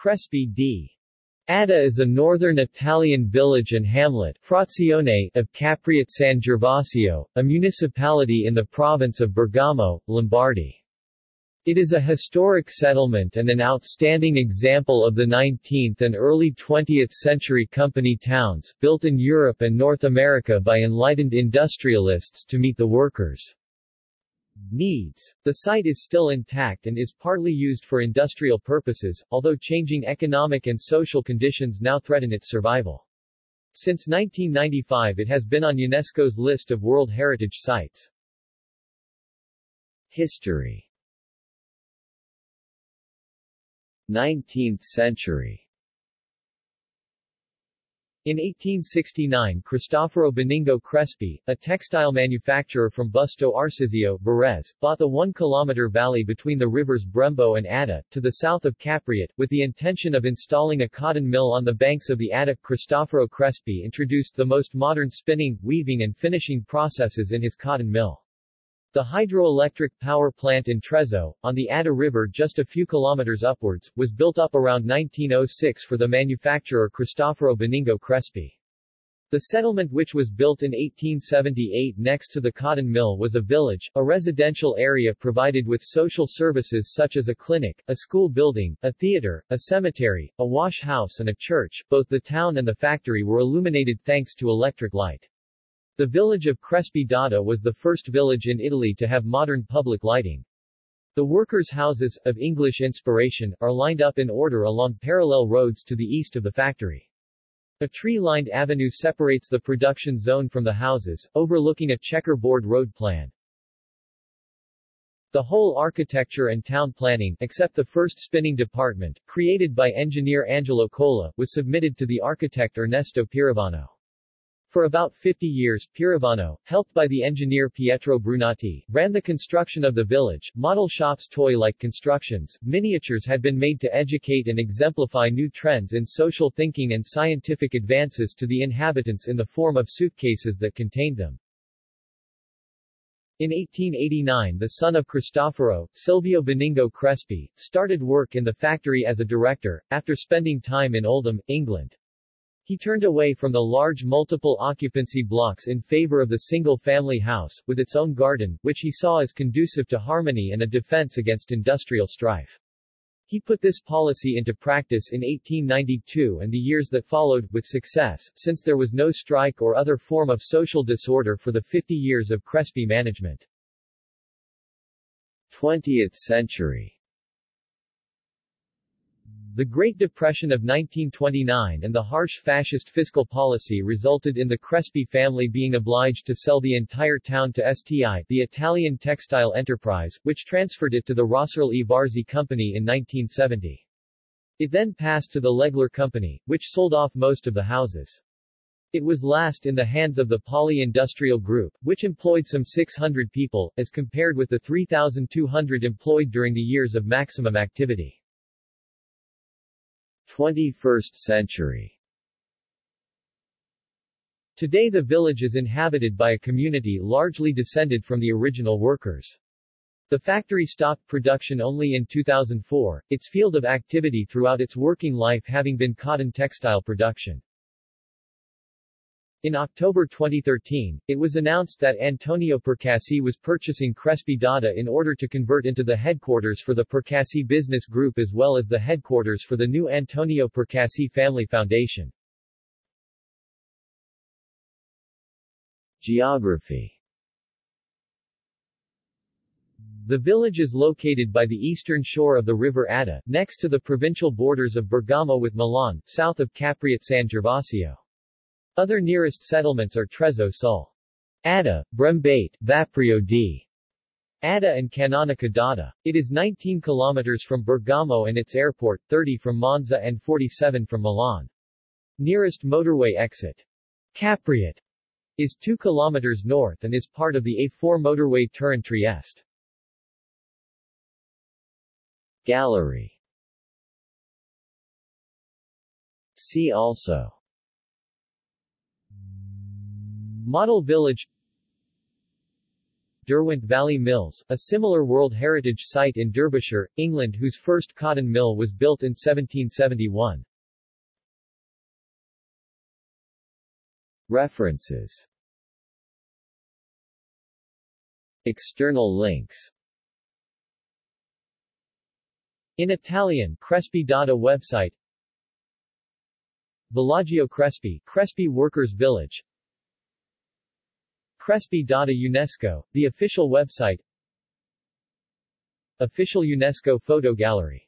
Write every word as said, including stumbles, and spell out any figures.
Crespi d'Adda is a northern Italian village and hamlet frazione of Capriate San Gervasio, a municipality in the province of Bergamo, Lombardy. It is a historic settlement and an outstanding example of the nineteenth and early twentieth century company towns, built in Europe and North America by enlightened industrialists to meet the workers' needs. The site is still intact and is partly used for industrial purposes, although changing economic and social conditions now threaten its survival. Since nineteen ninety-five it has been on UNESCO's list of World Heritage Sites. History. nineteenth century. In eighteen sixty-nine Cristoforo Benigno Crespi, a textile manufacturer from Busto Arsizio, Berez, bought the one kilometer valley between the rivers Brembo and Adda, to the south of Capriate, with the intention of installing a cotton mill on the banks of the Adda. Cristoforo Crespi introduced the most modern spinning, weaving and finishing processes in his cotton mill. The hydroelectric power plant in Trezzo, on the Adda River just a few kilometers upwards, was built up around nineteen oh six for the manufacturer Cristoforo Benigno Crespi. The settlement, which was built in eighteen seventy-eight next to the cotton mill, was a village, a residential area provided with social services such as a clinic, a school building, a theater, a cemetery, a wash house and a church. Both the town and the factory were illuminated thanks to electric light. The village of Crespi d'Adda was the first village in Italy to have modern public lighting. The workers' houses, of English inspiration, are lined up in order along parallel roads to the east of the factory. A tree-lined avenue separates the production zone from the houses, overlooking a checkerboard road plan. The whole architecture and town planning, except the first spinning department, created by engineer Angelo Cola, was submitted to the architect Ernesto Pirovano. For about fifty years Pirovano, helped by the engineer Pietro Brunatti, ran the construction of the village. Model shops, toy-like constructions, miniatures had been made to educate and exemplify new trends in social thinking and scientific advances to the inhabitants in the form of suitcases that contained them. In eighteen eighty-nine the son of Cristoforo, Silvio Benigno Crespi, started work in the factory as a director, after spending time in Oldham, England. He turned away from the large multiple occupancy blocks in favor of the single-family house, with its own garden, which he saw as conducive to harmony and a defense against industrial strife. He put this policy into practice in eighteen ninety-two and the years that followed, with success, since there was no strike or other form of social disorder for the fifty years of Crespi management. twentieth century. The Great Depression of nineteen twenty-nine and the harsh fascist fiscal policy resulted in the Crespi family being obliged to sell the entire town to S T I, the Italian textile enterprise, which transferred it to the Rossel Ivarzi company in nineteen seventy. It then passed to the Legler company, which sold off most of the houses. It was last in the hands of the Poly Industrial Group, which employed some six hundred people, as compared with the three thousand two hundred employed during the years of maximum activity. twenty-first century. Today the village is inhabited by a community largely descended from the original workers. The factory stopped production only in two thousand four, its field of activity throughout its working life having been cotton textile production. In October twenty thirteen, it was announced that Antonio Percassi was purchasing Crespi d'Adda in order to convert into the headquarters for the Percassi Business Group as well as the headquarters for the new Antonio Percassi Family Foundation. Geography. The village is located by the eastern shore of the river Adda, next to the provincial borders of Bergamo with Milan, south of Capriate San Gervasio. Other nearest settlements are Trezzo sull'Adda, Brembate, Vaprio d'Adda and Canonica d'Adda. It is nineteen kilometers from Bergamo and its airport, thirty from Monza and forty-seven from Milan. Nearest motorway exit, Capriate, is two kilometers north and is part of the A four motorway Turin Trieste. Gallery. See also: Model village, Derwent Valley Mills, a similar World Heritage Site in Derbyshire, England whose first cotton mill was built in seventeen seventy-one. References. External links. In Italian, Crespi d'Adda website. Villaggio Crespi, Crespi Workers' Village. Crespi d'Adda UNESCO, the official website. Official UNESCO photo gallery.